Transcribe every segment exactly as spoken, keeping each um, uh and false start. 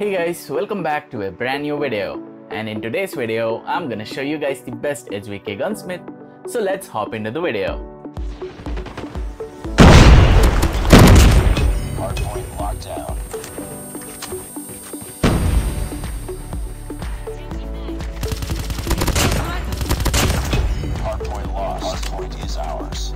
Hey guys, welcome back to a brand new video, and in today's video I'm gonna show you guys the best H V K gunsmith. So let's hop into the video. Hardpoint locked down. Hardpoint lost. Hardpoint is ours.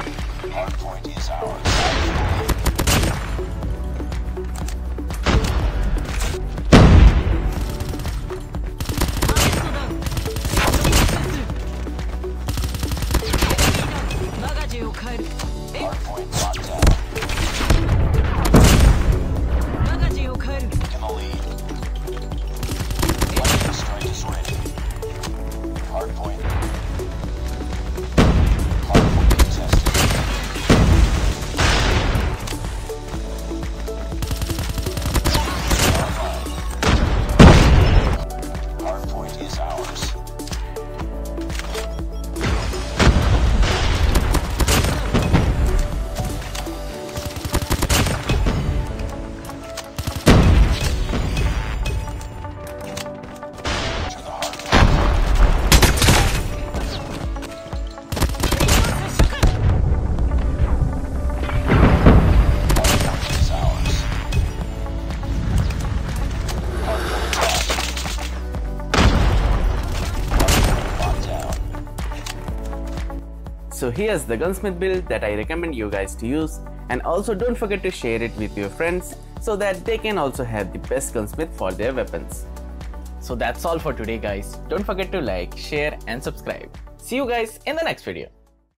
Hardpoint is ours. Hardpoint locked down. In the lead. Lightning strike is ready. Hardpoint. So here's the gunsmith build that I recommend you guys to use, and also don't forget to share it with your friends so that they can also have the best gunsmith for their weapons. So that's all for today guys. Don't forget to like, share and subscribe. See you guys in the next video.